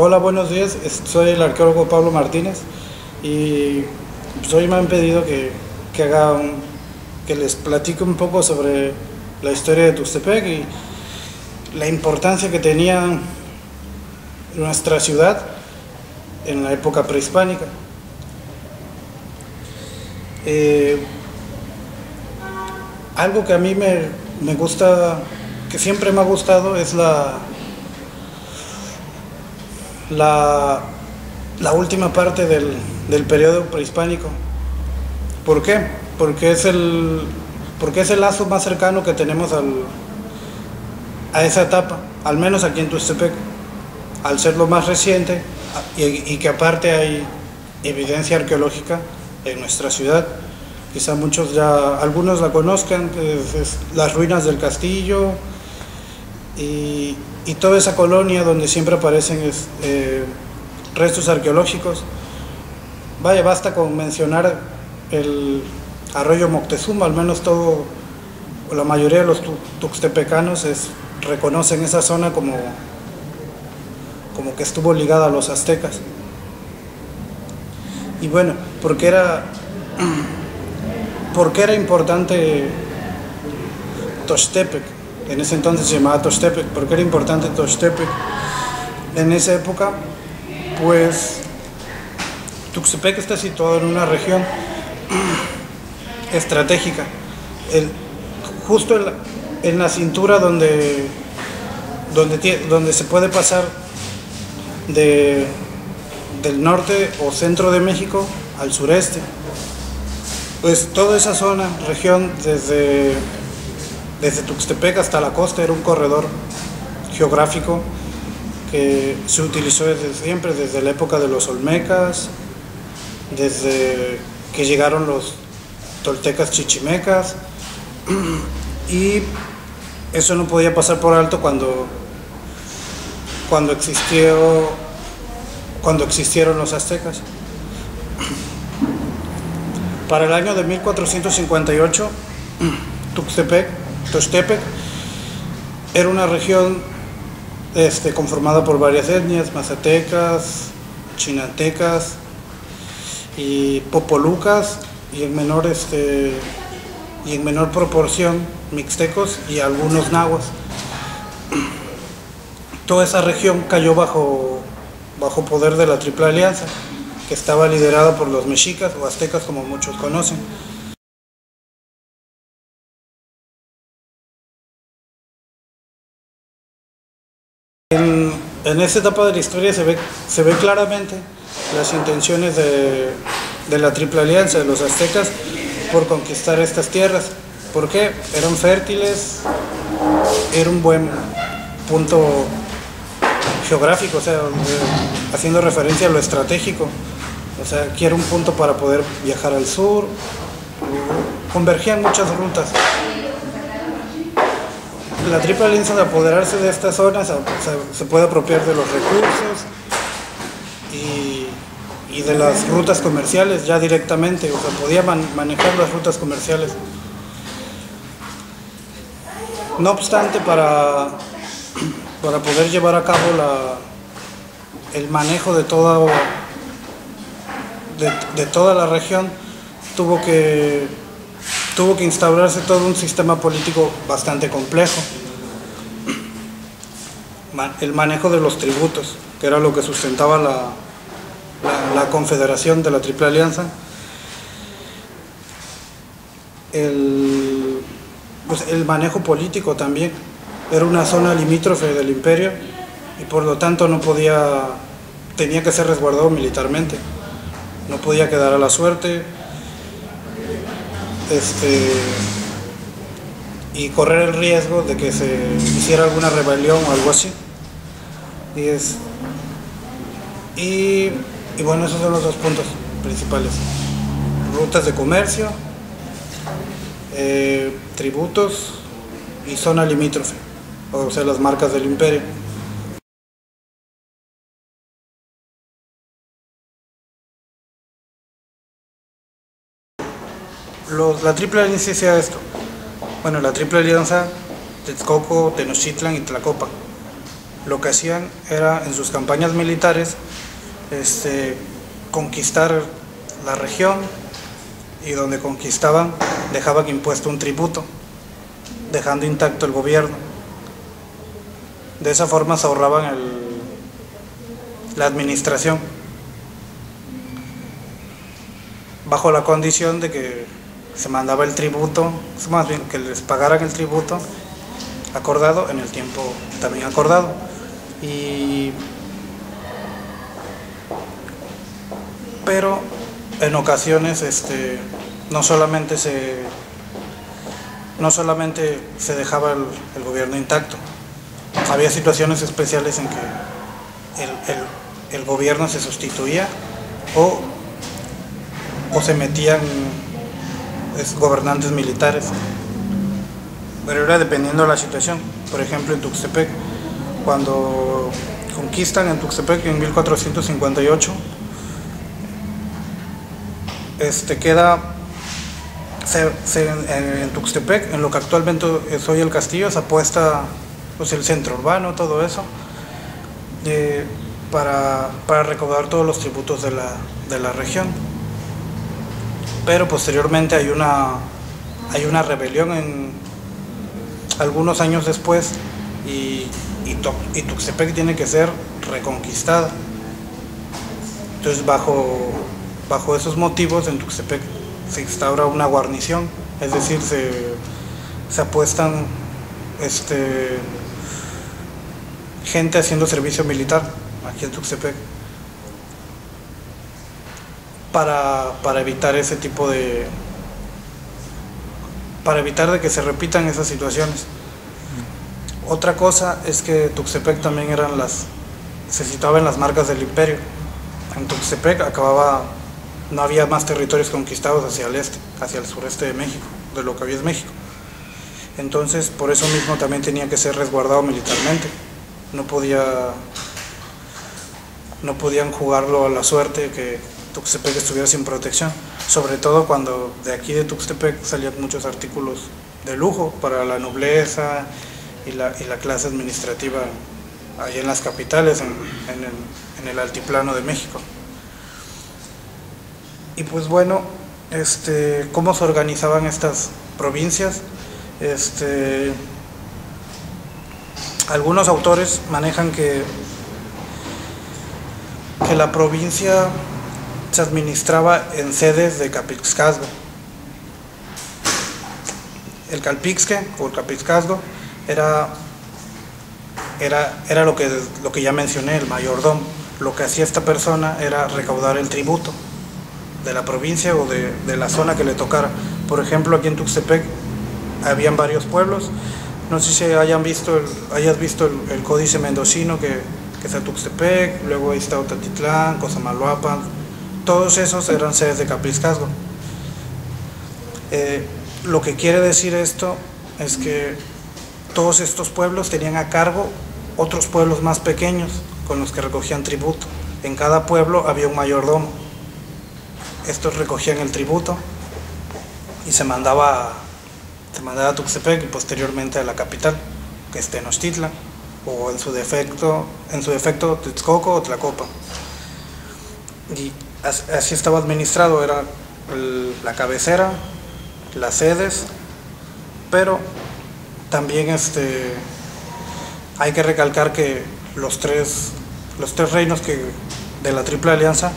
Hola, buenos días, soy el arqueólogo Pablo Martínez y hoy me han pedido que les platique un poco sobre la historia de Tuxtepec y la importancia que tenía nuestra ciudad en la época prehispánica. Algo que a mí me gusta, que siempre me ha gustado, es la última parte del periodo prehispánico. ¿Por qué? Porque es el lazo más cercano que tenemos a esa etapa, al menos aquí en Tuxtepec, al ser lo más reciente y que aparte hay evidencia arqueológica en nuestra ciudad. Quizá muchos ya, algunos la conozcan, es las ruinas del castillo y toda esa colonia donde siempre aparecen restos arqueológicos. Vaya, basta con mencionar el arroyo Moctezuma, al menos todo, la mayoría de los tuxtepecanos reconocen esa zona como que estuvo ligada a los aztecas. Y bueno, porque era importante Tochtepec, en ese entonces se llamaba Tochtepec, porque era importante Tochtepec en esa época. Pues Tuxtepec está situado en una región estratégica, justo en la cintura donde se puede pasar del norte o centro de México al sureste. Pues toda esa zona, región, desde Tuxtepec hasta la costa, era un corredor geográfico que se utilizó desde siempre, desde la época de los Olmecas, desde que llegaron los Toltecas Chichimecas, y eso no podía pasar por alto cuando existieron los aztecas. Para el año de 1458, Tochtepec era una región conformada por varias etnias: mazatecas, chinatecas y popolucas, y en menor proporción mixtecos y algunos nahuas. Toda esa región cayó bajo poder de la Triple Alianza, que estaba liderada por los mexicas o aztecas, como muchos conocen. En esta etapa de la historia se ve claramente las intenciones de la Triple Alianza, de los aztecas, por conquistar estas tierras. ¿Por qué? Eran fértiles, era un buen punto geográfico, o sea, haciendo referencia a lo estratégico. O sea, aquí era un punto para poder viajar al sur, convergían muchas rutas. La Triple Alianza, de apoderarse de estas zonas, se puede apropiar de los recursos y de las rutas comerciales ya directamente, o sea, podía manejar las rutas comerciales. No obstante, para poder llevar a cabo el manejo de toda la región, tuvo que instaurarse todo un sistema político bastante complejo. El manejo de los tributos, que era lo que sustentaba la confederación de la Triple Alianza. El manejo político también. Era una zona limítrofe del imperio y por lo tanto tenía que ser resguardado militarmente. No podía quedar a la suerte y correr el riesgo de que se hiciera alguna rebelión o algo así. Y bueno, esos son los dos puntos principales: rutas de comercio, tributos y zona limítrofe, o sea, las marcas del imperio. La Triple Alianza hacía esto. Bueno, la Triple Alianza, Tetzcoco, Tenochtitlan y Tlacopa. lo que hacían era, en sus campañas militares, conquistar la región, y donde conquistaban dejaban impuesto un tributo, dejando intacto el gobierno. De esa forma se ahorraban la administración, bajo la condición de que se mandaba el tributo, más bien que les pagaran el tributo acordado en el tiempo también acordado. Pero en ocasiones no solamente se dejaba el gobierno intacto, había situaciones especiales en que el gobierno se sustituía o se metían gobernantes militares, pero era dependiendo de la situación. Por ejemplo, en Tuxtepec, cuando conquistan en Tuxtepec en 1458, en Tuxtepec, en lo que actualmente es hoy el castillo, se apuesta pues, el centro urbano, todo eso, para recaudar todos los tributos de la región. Pero posteriormente hay una rebelión algunos años después, y Tuxtepec tiene que ser reconquistada. Entonces, bajo esos motivos, en Tuxtepec se instaura una guarnición, es decir, se apuestan gente haciendo servicio militar aquí en Tuxtepec para evitar ese tipo de... para evitar de que se repitan esas situaciones. Otra cosa es que Tuxtepec también se situaba en las marcas del imperio. En Tuxtepec no había más territorios conquistados hacia el este, hacia el sureste de México, de lo que hoy es México. Entonces, por eso mismo también tenía que ser resguardado militarmente. No podían jugarlo a la suerte que Tuxtepec estuviera sin protección, sobre todo cuando de aquí de Tuxtepec salían muchos artículos de lujo para la nobleza y la clase administrativa ahí en las capitales, en el altiplano de México. Y pues bueno, ¿cómo se organizaban estas provincias? Algunos autores manejan que la provincia se administraba en sedes de Calpixcazgo. El Calpixque o el Calpixcazgo era lo que ya mencioné, el mayordomo. Lo que hacía esta persona era recaudar el tributo de la provincia o de la zona que le tocara. Por ejemplo, aquí en Tuxtepec habían varios pueblos. No sé si hayas visto el Códice Mendocino, que está Tuxtepec, luego ahí está Otatitlán, Cosamaluapan. Todos esos eran sedes de Calpixcazgo. Lo que quiere decir esto es que todos estos pueblos tenían a cargo otros pueblos más pequeños con los que recogían tributo. En cada pueblo había un mayordomo. Estos recogían el tributo y se mandaba a Tuxtepec y posteriormente a la capital, que es Tenochtitlan, o en su defecto Tetzcoco o Tlacopa. Y así estaba administrado. Era la cabecera, las sedes, pero también hay que recalcar que los tres reinos de la Triple Alianza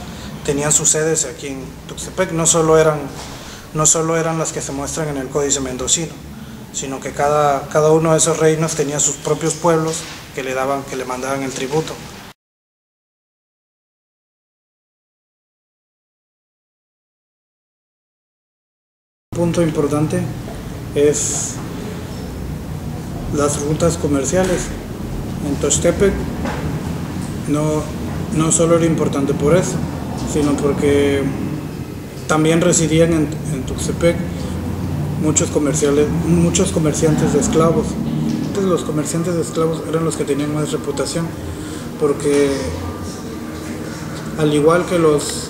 tenían sus sedes aquí en Tuxtepec. No solo eran las que se muestran en el Códice Mendocino, sino que cada uno de esos reinos tenía sus propios pueblos que le mandaban el tributo. Un punto importante es las rutas comerciales. En Tochtepec no solo era importante por eso, sino porque también residían en Tuxtepec muchos comerciantes de esclavos. Entonces, los comerciantes de esclavos eran los que tenían más reputación, porque al igual que los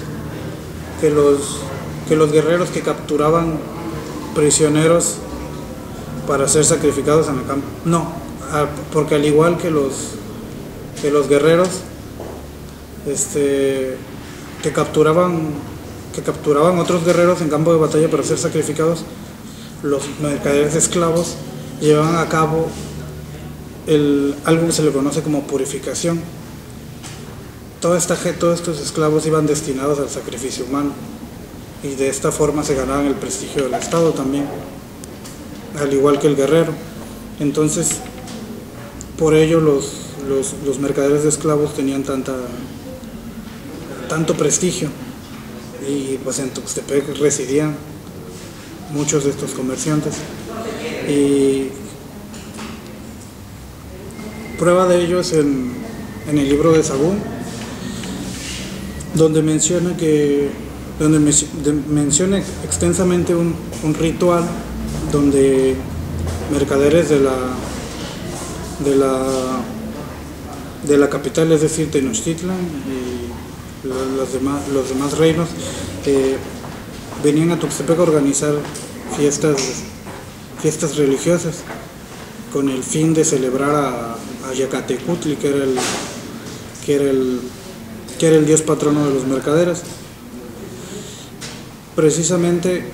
guerreros que capturaban prisioneros para ser sacrificados en el campo, porque al igual que los de los guerreros que capturaban otros guerreros en campo de batalla para ser sacrificados. Los mercaderes esclavos llevaban a cabo algo que se le conoce como purificación. Todos estos esclavos iban destinados al sacrificio humano, y de esta forma se ganaban el prestigio del Estado también, al igual que el guerrero. Entonces, por ello los mercaderes de esclavos tenían tanto prestigio, y pues en Tuxtepec residían muchos de estos comerciantes. Y prueba de ello es en el libro de Sabún, donde menciona extensamente un ritual donde mercaderes de la capital, es decir, Tenochtitlan y los demás reinos, venían a Tuxtepec a organizar fiestas religiosas con el fin de celebrar a Yacatecutli, que era el dios patrono de los mercaderes. Precisamente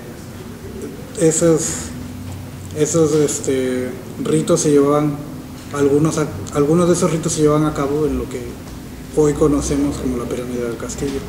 esos ritos se llevaban, algunos de esos ritos se llevaban a cabo en lo que hoy conocemos como la pirámide del castillo.